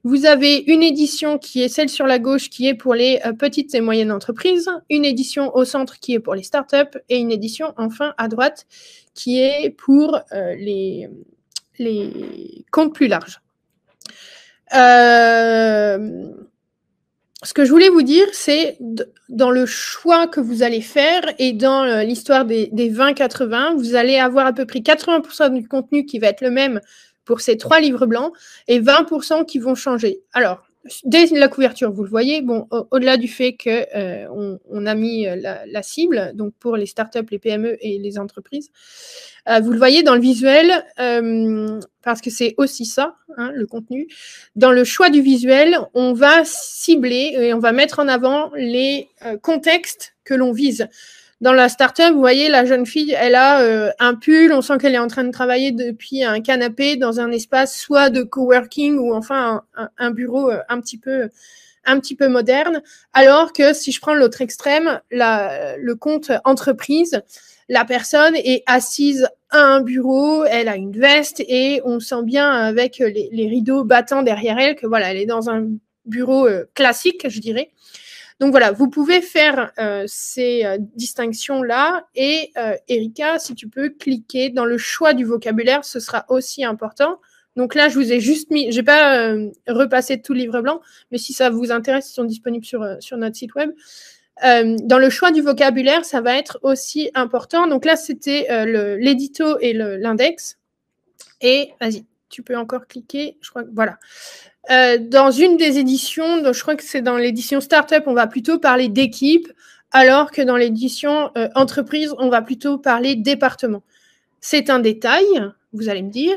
Vous avez une édition qui est celle sur la gauche qui est pour les euh, petites et moyennes entreprises, une édition au centre qui est pour les startups et une édition enfin à droite qui est pour euh, les, les comptes plus larges. Euh, ce que je voulais vous dire, c'est dans le choix que vous allez faire et dans euh, l'histoire des, des vingt quatre-vingts, vous allez avoir à peu près quatre-vingts pour cent du contenu qui va être le même pour ces trois livres blancs, et vingt pour cent qui vont changer. Alors, dès la couverture, vous le voyez, bon, au-delà du fait que euh, on, on a mis la, la cible, donc pour les startups, les P M E et les entreprises, euh, vous le voyez dans le visuel, euh, parce que c'est aussi ça, hein, le contenu. Dans le choix du visuel, on va cibler et on va mettre en avant les euh, contextes que l'on vise. Dans la start-up, vous voyez, la jeune fille, elle a euh, un pull, on sent qu'elle est en train de travailler depuis un canapé dans un espace soit de coworking ou enfin un, un bureau un petit peu, un petit peu moderne. Alors que si je prends l'autre extrême, la, le compte entreprise, la personne est assise à un bureau, elle a une veste et on sent bien avec les, les rideaux battants derrière elle que voilà, elle est dans un bureau euh, classique, je dirais. Donc voilà, vous pouvez faire euh, ces euh, distinctions-là et euh, Erika, si tu peux cliquer dans le choix du vocabulaire, ce sera aussi important. Donc là, je vous ai juste mis, j'ai pas euh, repassé tout le livre blanc, mais si ça vous intéresse, ils sont disponibles sur, euh, sur notre site web. Euh, dans le choix du vocabulaire, ça va être aussi important. Donc là, c'était euh, l'édito et l'index. Et vas-y, tu peux encore cliquer, je crois que voilà. Euh, dans une des éditions, donc je crois que c'est dans l'édition Startup, on va plutôt parler d'équipe, alors que dans l'édition euh, Entreprise, on va plutôt parler département. C'est un détail, vous allez me dire.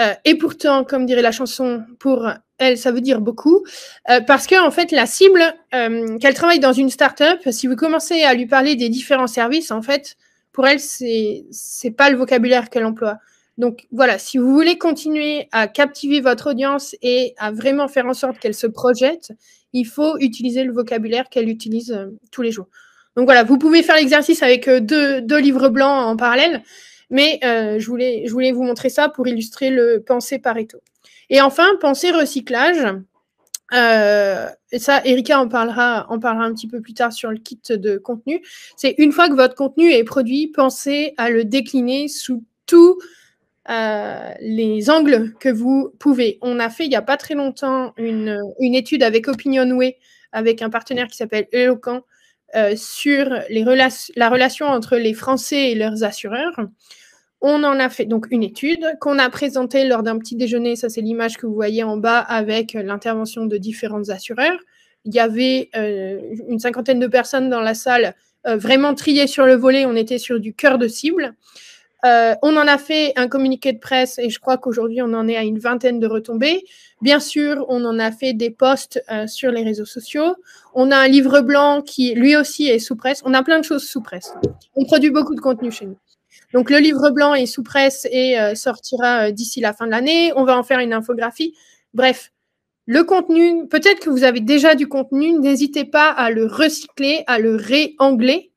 Euh, et pourtant, comme dirait la chanson, pour elle, ça veut dire beaucoup. Euh, parce que en fait, la cible, euh, qu'elle travaille dans une Startup, si vous commencez à lui parler des différents services, en fait, pour elle, c'est c'est pas le vocabulaire qu'elle emploie. Donc voilà, si vous voulez continuer à captiver votre audience et à vraiment faire en sorte qu'elle se projette, il faut utiliser le vocabulaire qu'elle utilise euh, tous les jours. Donc voilà, vous pouvez faire l'exercice avec euh, deux, deux livres blancs en parallèle, mais euh, je voulais, je voulais vous montrer ça pour illustrer le penser Pareto. Et enfin, penser recyclage, Euh, et ça, Erika en parlera, en parlera un petit peu plus tard sur le kit de contenu. C'est une fois que votre contenu est produit, pensez à le décliner sous tous euh, les angles que vous pouvez. On a fait il n'y a pas très longtemps une, une étude avec OpinionWay, avec un partenaire qui s'appelle Elocan, euh, sur les rela- la relation entre les Français et leurs assureurs. On en a fait donc une étude qu'on a présentée lors d'un petit déjeuner. Ça, c'est l'image que vous voyez en bas avec l'intervention de différents assureurs. Il y avait euh, une cinquantaine de personnes dans la salle euh, vraiment triées sur le volet. On était sur du cœur de cible. Euh, on en a fait un communiqué de presse et je crois qu'aujourd'hui, on en est à une vingtaine de retombées. Bien sûr, on en a fait des posts euh, sur les réseaux sociaux. On a un livre blanc qui, lui aussi, est sous presse. On a plein de choses sous presse. On produit beaucoup de contenu chez nous. Donc, le livre blanc est sous presse et euh, sortira euh, d'ici la fin de l'année. On va en faire une infographie. Bref, le contenu, peut-être que vous avez déjà du contenu, n'hésitez pas à le recycler, à le réangler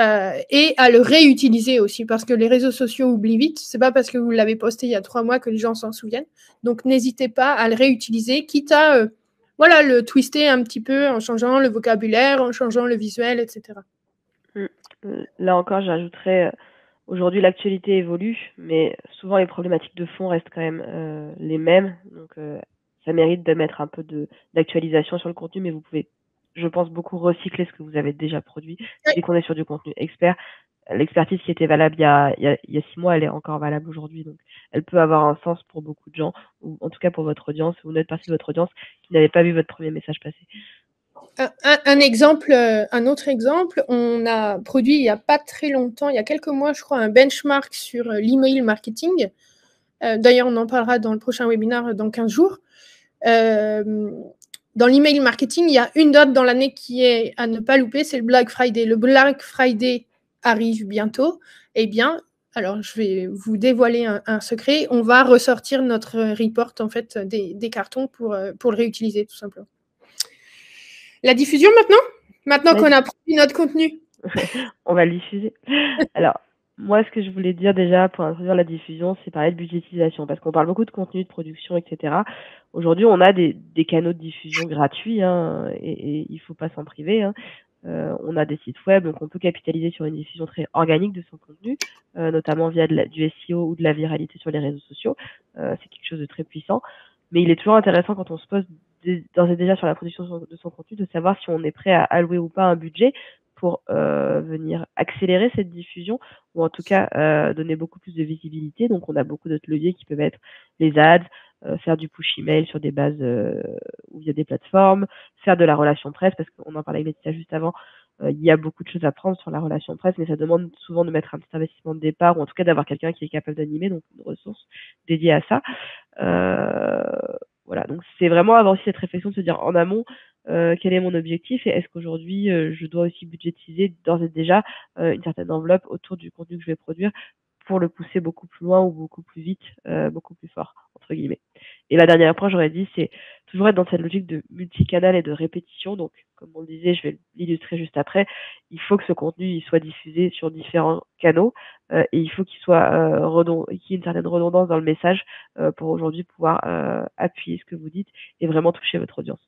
euh, et à le réutiliser aussi parce que les réseaux sociaux oublient vite. Ce n'est pas parce que vous l'avez posté il y a trois mois que les gens s'en souviennent. Donc, n'hésitez pas à le réutiliser, quitte à euh, voilà, le twister un petit peu en changeant le vocabulaire, en changeant le visuel, et cetera. Là encore, j'ajouterais... Aujourd'hui, l'actualité évolue, mais souvent les problématiques de fond restent quand même euh, les mêmes. Donc, euh, ça mérite de mettre un peu de, d'actualisation sur le contenu, mais vous pouvez, je pense, beaucoup recycler ce que vous avez déjà produit. Dès qu'on est sur du contenu expert, l'expertise qui était valable il y a, il y a, il y a six mois, elle est encore valable aujourd'hui. Donc, elle peut avoir un sens pour beaucoup de gens, ou en tout cas pour votre audience, ou une autre partie de votre audience qui n'avait pas vu votre premier message passer. Un, un exemple, un autre exemple, on a produit il n'y a pas très longtemps, il y a quelques mois, je crois, un benchmark sur l'email marketing. Euh, d'ailleurs, on en parlera dans le prochain webinaire dans quinze jours. Euh, dans l'email marketing, il y a une date dans l'année qui est à ne pas louper, c'est le Black Friday. Le Black Friday arrive bientôt. Eh bien, alors je vais vous dévoiler un, un secret, on va ressortir notre report en fait des, des cartons pour, pour le réutiliser tout simplement. La diffusion maintenant Maintenant ouais. qu'on a produit notre contenu. On va le diffuser. Alors, moi, ce que je voulais dire déjà pour introduire la diffusion, c'est parler de budgétisation. Parce qu'on parle beaucoup de contenu, de production, et cetera. Aujourd'hui, on a des, des canaux de diffusion gratuits hein, et, et il ne faut pas s'en priver. Hein. Euh, on a des sites web, donc on peut capitaliser sur une diffusion très organique de son contenu, euh, notamment via de la, du S E O ou de la viralité sur les réseaux sociaux. Euh, c'est quelque chose de très puissant. Mais il est toujours intéressant quand on se pose d'ores et déjà sur la production de son, de son contenu, de savoir si on est prêt à allouer ou pas un budget pour euh, venir accélérer cette diffusion ou en tout cas euh, donner beaucoup plus de visibilité. Donc, on a beaucoup d'autres leviers qui peuvent être les ads, euh, faire du push email sur des bases euh, ou via des plateformes, faire de la relation presse parce qu'on en parlait avec Laetitia juste avant. Euh, il y a beaucoup de choses à prendre sur la relation presse, mais ça demande souvent de mettre un petit investissement de départ ou en tout cas d'avoir quelqu'un qui est capable d'animer, donc une ressource dédiée à ça. Euh, Voilà, donc c'est vraiment avoir aussi cette réflexion de se dire en amont euh, quel est mon objectif et est-ce qu'aujourd'hui euh, je dois aussi budgétiser d'ores et déjà euh, une certaine enveloppe autour du contenu que je vais produire pour le pousser beaucoup plus loin ou beaucoup plus vite, euh, beaucoup plus fort, entre guillemets. Et la dernière point, j'aurais dit, c'est toujours être dans cette logique de multicanal et de répétition. Donc, comme on le disait, je vais l'illustrer juste après, il faut que ce contenu il soit diffusé sur différents canaux euh, et il faut qu'il soit euh, redond... qu'il y ait une certaine redondance dans le message euh, pour aujourd'hui pouvoir euh, appuyer ce que vous dites et vraiment toucher votre audience.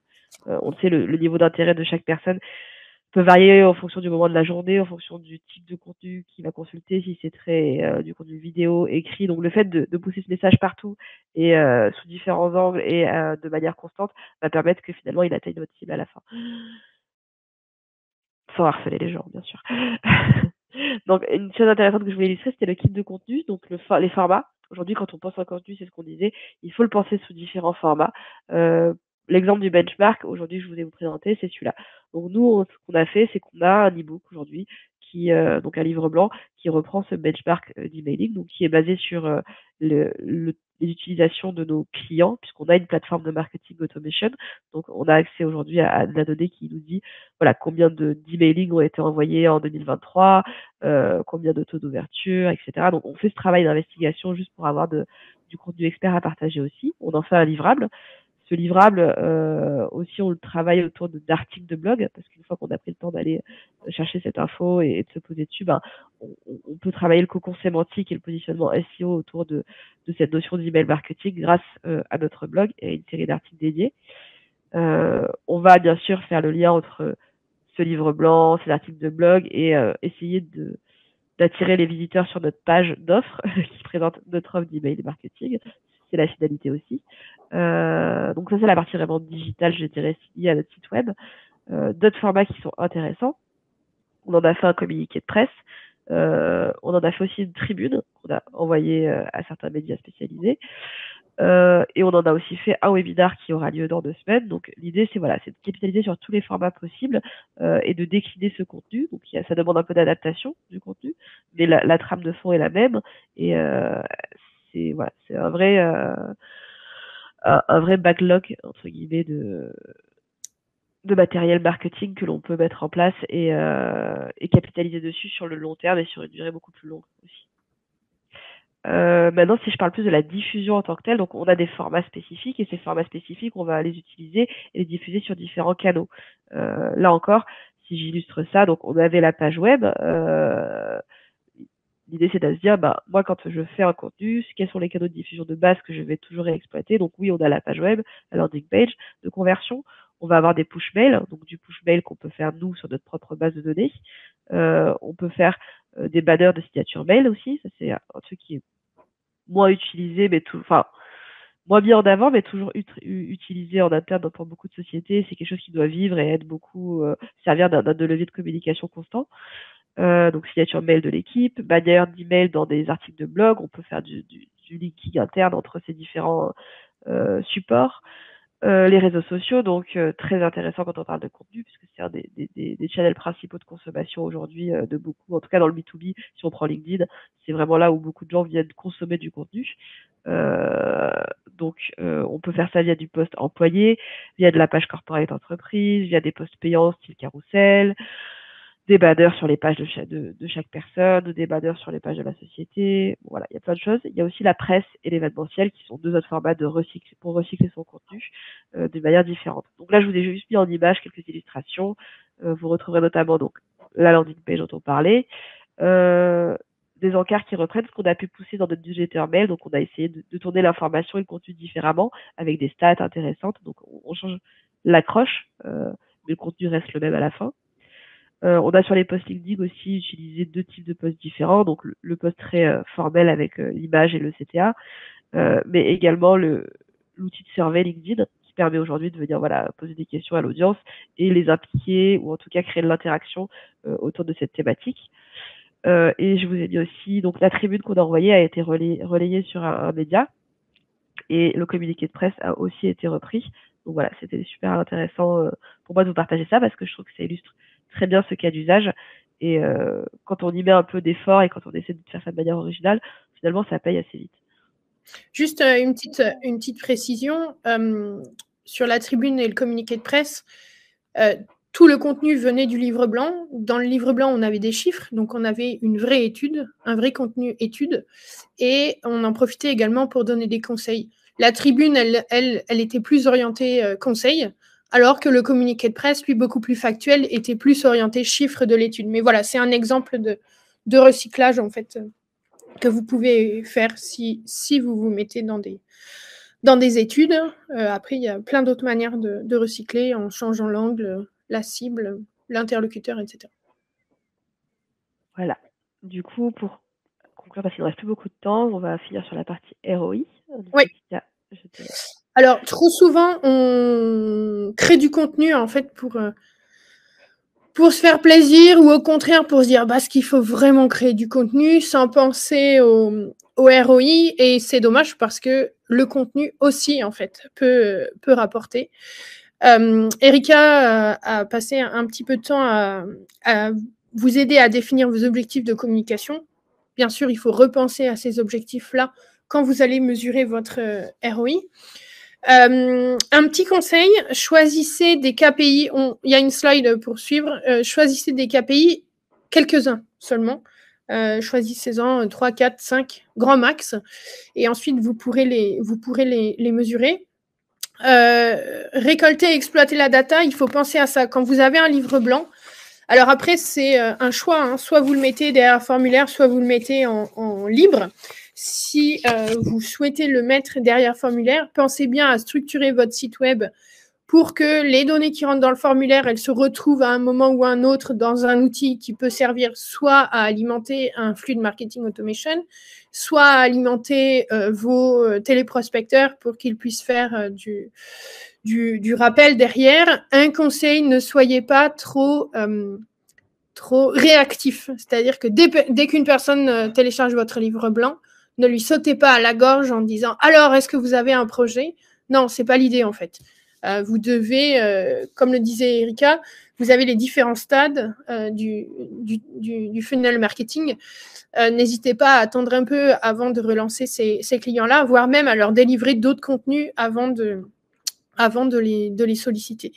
Euh, on le sait, le, le niveau d'intérêt de chaque personne peut varier en fonction du moment de la journée, en fonction du type de contenu qu'il va consulter, si c'est très euh, du contenu vidéo, écrit. Donc, le fait de, de pousser ce message partout et euh, sous différents angles et euh, de manière constante va permettre que finalement, il atteigne votre cible à la fin. Sans harceler les gens, bien sûr. Donc, une chose intéressante que je voulais illustrer, c'était le kit de contenu, donc le for- les formats. Aujourd'hui, quand on pense à un contenu, c'est ce qu'on disait, il faut le penser sous différents formats. Euh, L'exemple du benchmark, aujourd'hui, je voulais vous présenter, c'est celui-là. Donc, nous, on, ce qu'on a fait, c'est qu'on a un e-book aujourd'hui, qui, euh, donc un livre blanc, qui reprend ce benchmark euh, d'emailing, donc qui est basé sur euh, le, le, les utilisations de nos clients, puisqu'on a une plateforme de marketing automation. Donc, on a accès aujourd'hui à, à la donnée qui nous dit voilà, combien de, d'emailing ont été envoyés en deux mille vingt-trois, euh, combien de taux d'ouverture, et cetera. Donc, on fait ce travail d'investigation juste pour avoir de, du contenu expert à partager aussi. On en fait un livrable. Ce livrable, euh, aussi, on le travaille autour de, d'articles de blog, parce qu'une fois qu'on a pris le temps d'aller chercher cette info et, et de se poser dessus, ben, on, on peut travailler le cocon sémantique et le positionnement S E O autour de, de cette notion d'email marketing grâce euh, à notre blog et une série d'articles dédiés. Euh, on va bien sûr faire le lien entre ce livre blanc, ces articles de blog et euh, essayer de d'attirer les visiteurs sur notre page d'offres qui présente notre offre d'email marketing. C'est la finalité aussi. Euh, donc ça, c'est la partie vraiment digitale, je dirais, liée à notre site web. Euh, D'autres formats qui sont intéressants. On en a fait un communiqué de presse. Euh, on en a fait aussi une tribune qu'on a envoyée euh, à certains médias spécialisés. Euh, et on en a aussi fait un webinar qui aura lieu dans deux semaines. Donc l'idée, c'est voilà, c'est de capitaliser sur tous les formats possibles euh, et de décliner ce contenu. Donc y a, ça demande un peu d'adaptation du contenu, mais la, la trame de fond est la même. Et euh, c'est voilà, c'est un vrai euh, un, un vrai backlog entre guillemets de de matériel marketing que l'on peut mettre en place et, euh, et capitaliser dessus sur le long terme et sur une durée beaucoup plus longue aussi. Euh, maintenant, si je parle plus de la diffusion en tant que telle, donc on a des formats spécifiques et ces formats spécifiques, on va les utiliser et les diffuser sur différents canaux. Euh, là encore, si j'illustre ça, donc on avait la page web. Euh, L'idée, c'est de se dire, bah, moi, quand je fais un contenu, quels sont les canaux de diffusion de base que je vais toujours exploiter? Donc oui, on a la page web, la landing page de conversion. On va avoir des push mails, donc du push mail qu'on peut faire nous sur notre propre base de données. Euh, on peut faire euh, des banners de signature mail aussi. Ça, c'est un truc qui est moins utilisé, mais tout, enfin, moins mis en avant, mais toujours ut utilisé en interne pour beaucoup de sociétés. C'est quelque chose qui doit vivre et être beaucoup, euh, servir d'un levier de communication constant. Euh, donc, signature mail de l'équipe, banner d'email dans des articles de blog. On peut faire du, du, du linking interne entre ces différents euh, supports. Euh, les réseaux sociaux, donc euh, très intéressant quand on parle de contenu, puisque c'est un des, des, des, des channels principaux de consommation aujourd'hui euh, de beaucoup, en tout cas dans le B deux B, si on prend LinkedIn, c'est vraiment là où beaucoup de gens viennent consommer du contenu. Euh, donc euh, on peut faire ça via du post employé, via de la page corporate entreprise, via des posts payants style carousel, des banners sur les pages de chaque, de, de chaque personne, des banners sur les pages de la société. Bon, voilà, il y a plein de choses. Il y a aussi la presse et l'événementiel qui sont deux autres formats de recycler, pour recycler son contenu euh, de manière différente. Donc là, je vous ai juste mis en image quelques illustrations. Euh, vous retrouverez notamment donc la landing page dont on parlait, euh, des encarts qui reprennent ce qu'on a pu pousser dans notre newsletter mail. Donc on a essayé de, de tourner l'information et le contenu différemment avec des stats intéressantes. Donc on, on change l'accroche, euh, mais le contenu reste le même à la fin. Euh, on a sur les posts LinkedIn aussi utilisé deux types de posts différents, donc le, le post très euh, formel avec euh, l'image et le C T A, euh, mais également l'outil de survey LinkedIn qui permet aujourd'hui de venir voilà poser des questions à l'audience et les impliquer ou en tout cas créer de l'interaction euh, autour de cette thématique. Euh, et je vous ai dit aussi, donc la tribune qu'on a envoyée a été relay, relayée sur un, un média et le communiqué de presse a aussi été repris. Donc voilà, c'était super intéressant euh, pour moi de vous partager ça parce que je trouve que ça illustre très bien ce cas d'usage et euh, quand on y met un peu d'effort et quand on essaie de faire ça de manière originale, finalement ça paye assez vite. Juste euh, une, petite, une petite précision euh, sur la tribune et le communiqué de presse, euh, tout le contenu venait du livre blanc. Dans le livre blanc, on avait des chiffres, donc on avait une vraie étude, un vrai contenu étude et on en profitait également pour donner des conseils. La tribune, elle, elle, elle était plus orientée euh, conseil, alors que le communiqué de presse, lui, beaucoup plus factuel, était plus orienté chiffres de l'étude. Mais voilà, c'est un exemple de, de recyclage, en fait, que vous pouvez faire si, si vous vous mettez dans des, dans des études. Euh, après, il y a plein d'autres manières de, de recycler en changeant l'angle, la cible, l'interlocuteur, et cetera. Voilà. Du coup, pour conclure, parce qu'il ne reste plus beaucoup de temps, on va finir sur la partie R O I. Oui. Je te... Alors, trop souvent, on crée du contenu, en fait, pour, euh, pour se faire plaisir ou au contraire, pour se dire bah, ce qu'il faut vraiment créer du contenu sans penser au, au R O I. Et c'est dommage parce que le contenu aussi, en fait, peut, peut rapporter. Euh, Erika a passé un petit peu de temps à, à vous aider à définir vos objectifs de communication. Bien sûr, il faut repenser à ces objectifs-là quand vous allez mesurer votre euh, R O I. Euh, un petit conseil, choisissez des K P I, il y a une slide pour suivre, euh, choisissez des K P I, quelques-uns seulement, euh, choisissez-en trois, quatre, cinq, grand max, et ensuite vous pourrez les, vous pourrez les, les mesurer. Euh, récolter et exploiter la data, il faut penser à ça. Quand vous avez un livre blanc, alors après c'est un choix, hein, soit vous le mettez derrière un formulaire, soit vous le mettez en, en libre. Si euh, vous souhaitez le mettre derrière formulaire, pensez bien à structurer votre site web pour que les données qui rentrent dans le formulaire, elles se retrouvent à un moment ou à un autre dans un outil qui peut servir soit à alimenter un flux de marketing automation, soit à alimenter euh, vos téléprospecteurs pour qu'ils puissent faire euh, du, du, du rappel derrière. Un conseil, ne soyez pas trop, euh, trop réactif. C'est-à-dire que dès, dès qu'une personne euh, télécharge votre livre blanc, ne lui sautez pas à la gorge en disant « Alors, est-ce que vous avez un projet ?» Non, ce n'est pas l'idée en fait. Euh, vous devez, euh, comme le disait Erika, vous avez les différents stades euh, du, du, du, du funnel marketing. Euh, n'hésitez pas à attendre un peu avant de relancer ces, ces clients-là, voire même à leur délivrer d'autres contenus avant de, avant de, les, de les solliciter.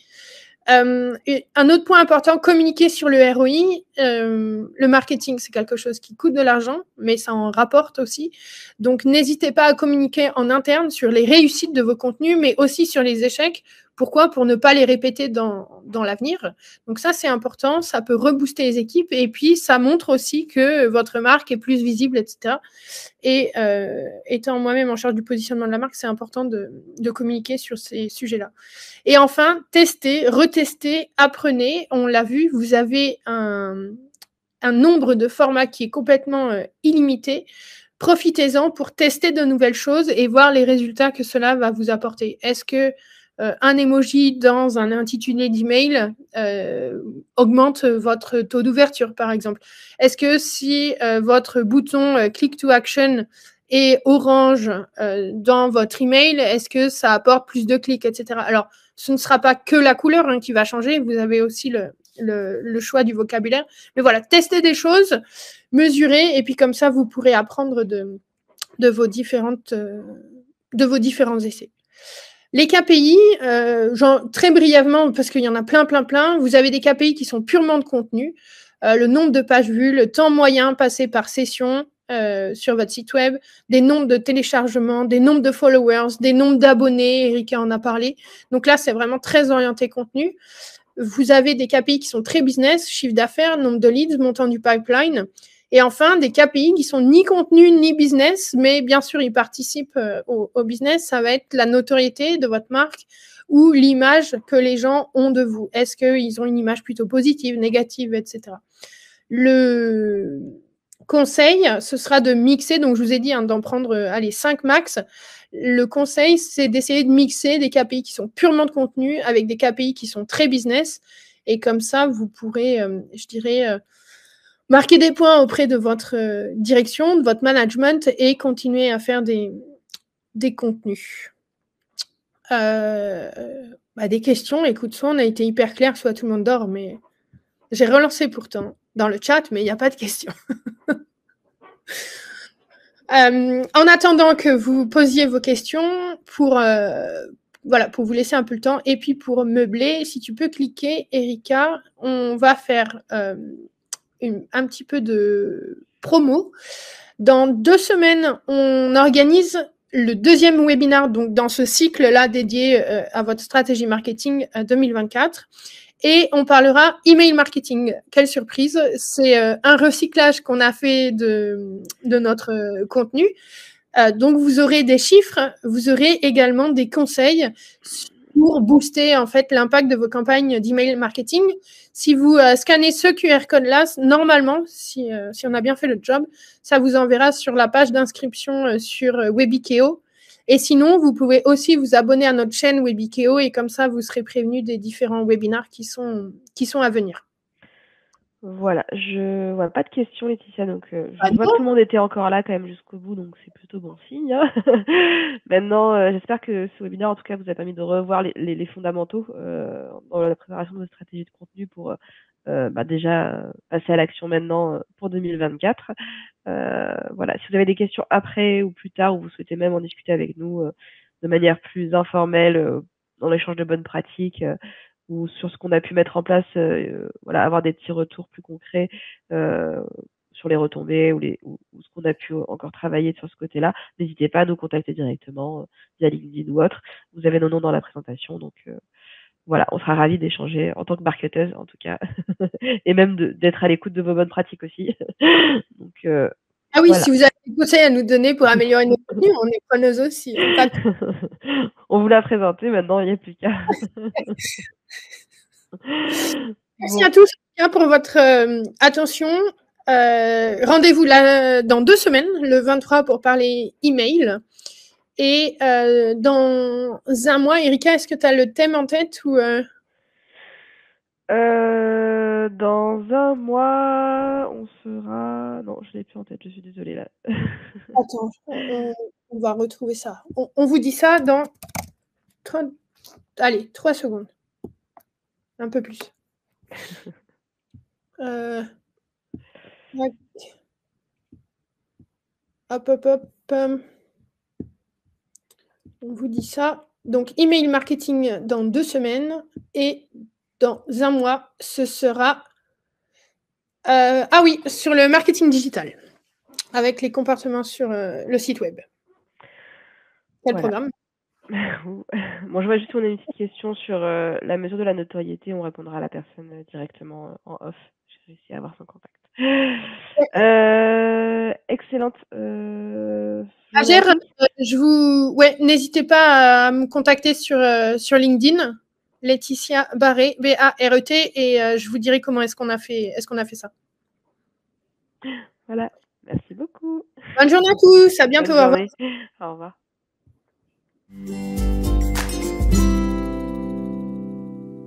Euh, et un autre point important, communiquer sur le R O I. Euh, le marketing, c'est quelque chose qui coûte de l'argent, mais ça en rapporte aussi. Donc, n'hésitez pas à communiquer en interne sur les réussites de vos contenus, mais aussi sur les échecs. Pourquoi? Pour ne pas les répéter dans, dans l'avenir. Donc, ça, c'est important. Ça peut rebooster les équipes. Et puis, ça montre aussi que votre marque est plus visible, et cetera. Et euh, étant moi-même en charge du positionnement de la marque, c'est important de, de communiquer sur ces sujets-là. Et enfin, testez, retestez, apprenez. On l'a vu, vous avez un un nombre de formats qui est complètement euh, illimité. Profitez-en pour tester de nouvelles choses et voir les résultats que cela va vous apporter. Est-ce que euh, un emoji dans un intitulé d'email euh, augmente votre taux d'ouverture, par exemple? Est-ce que si euh, votre bouton euh, click to action est orange euh, dans votre email, est-ce que ça apporte plus de clics, et cetera. Alors, ce ne sera pas que la couleur hein, qui va changer, vous avez aussi le Le, le choix du vocabulaire. Mais voilà, testez des choses, mesurez, et puis comme ça, vous pourrez apprendre de, de, vos, différentes, de vos différents essais. Les K P I, euh, genre, très brièvement, parce qu'il y en a plein, plein, plein, vous avez des K P I qui sont purement de contenu, euh, le nombre de pages vues, le temps moyen passé par session euh, sur votre site web, des nombres de téléchargements, des nombres de followers, des nombres d'abonnés, Erika en a parlé. Donc là, c'est vraiment très orienté contenu. Vous avez des K P I qui sont très business, chiffre d'affaires, nombre de leads, montant du pipeline. Et enfin, des K P I qui sont ni contenu ni business, mais bien sûr, ils participent euh, au, au business. Ça va être la notoriété de votre marque ou l'image que les gens ont de vous. Est-ce qu'ils ont une image plutôt positive, négative, et cetera. Le conseil, ce sera de mixer. Donc, je vous ai dit hein, d'en prendre euh, allez, cinq max. Le conseil, c'est d'essayer de mixer des K P I qui sont purement de contenu avec des K P I qui sont très business. Et comme ça, vous pourrez, euh, je dirais, euh, marquer des points auprès de votre euh, direction, de votre management et continuer à faire des, des contenus. Euh, bah, des questions, écoute, soit on a été hyper clair, soit tout le monde dort, mais j'ai relancé pourtant dans le chat, mais il n'y a pas de questions. Euh, en attendant que vous posiez vos questions, pour, euh, voilà, pour vous laisser un peu le temps, et puis pour meubler, si tu peux cliquer, Erika, on va faire euh, une, un petit peu de promo. Dans deux semaines, on organise le deuxième webinaire, donc dans ce cycle-là dédié euh, à votre stratégie marketing deux mille vingt-quatre. Et on parlera email marketing. Quelle surprise! C'est euh, un recyclage qu'on a fait de, de notre euh, contenu. Euh, donc, vous aurez des chiffres, vous aurez également des conseils pour booster en fait l'impact de vos campagnes d'email marketing. Si vous euh, scannez ce Q R code-là, normalement, si, euh, si on a bien fait le job, ça vous enverra sur la page d'inscription euh, sur euh, Webikeo. Et sinon, vous pouvez aussi vous abonner à notre chaîne Webikeo et comme ça, vous serez prévenu des différents webinars qui sont, qui sont à venir. Voilà, je vois pas de questions, Laetitia. Donc, euh, je ah vois que tout le monde était encore là quand même jusqu'au bout, donc c'est plutôt bon signe. Hein. Maintenant, euh, j'espère que ce webinaire, en tout cas, vous a permis de revoir les, les, les fondamentaux euh, dans la préparation de votre stratégie de contenu pour euh, bah, déjà passer à l'action maintenant pour deux mille vingt-quatre. Euh, voilà, si vous avez des questions après ou plus tard, ou vous souhaitez même en discuter avec nous euh, de manière plus informelle, euh, dans l'échange de bonnes pratiques, euh, ou sur ce qu'on a pu mettre en place, euh, voilà, avoir des petits retours plus concrets euh, sur les retombées ou, les, ou, ou ce qu'on a pu encore travailler sur ce côté-là, n'hésitez pas à nous contacter directement euh, via LinkedIn ou autre. Vous avez nos noms dans la présentation, donc euh, voilà, on sera ravis d'échanger en tant que marketeuse en tout cas, et même d'être à l'écoute de vos bonnes pratiques aussi. donc, euh, ah oui, voilà. Si vous avez des conseils à nous donner pour améliorer nos contenus, on est preneuse aussi. On, On vous l'a présenté, maintenant il n'y a plus qu'à. Merci bon. à tous pour votre euh, attention. Euh, rendez-vous là dans deux semaines, le vingt-trois, pour parler email. Et euh, dans un mois, Erika, est-ce que tu as le thème en tête ou euh... Euh, dans un mois, on sera... Non, je ne l'ai plus en tête, je suis désolée là. Attends, on, on va retrouver ça. On, on vous dit ça dans trois... Allez, trois secondes. Un peu plus. euh... ouais. Hop, hop, hop. Hum. On vous dit ça. Donc, email marketing dans deux semaines et... Dans un mois, ce sera euh, ah oui, sur le marketing digital, avec les comportements sur euh, le site web. Quel voilà. programme Bon, je vois juste qu'on a une petite question sur euh, la mesure de la notoriété. On répondra à la personne directement euh, en off. J'ai réussi à avoir son contact. Euh, excellente. Euh, Agère, je vous, ouais, n'hésitez pas à me contacter sur euh, sur LinkedIn. Laetitia Barret, B A R E T, et euh, je vous dirai comment est-ce qu'on a fait, est-ce qu'on a fait ça. Voilà, merci beaucoup. Bonne journée à tous, à bientôt, au revoir. Au revoir.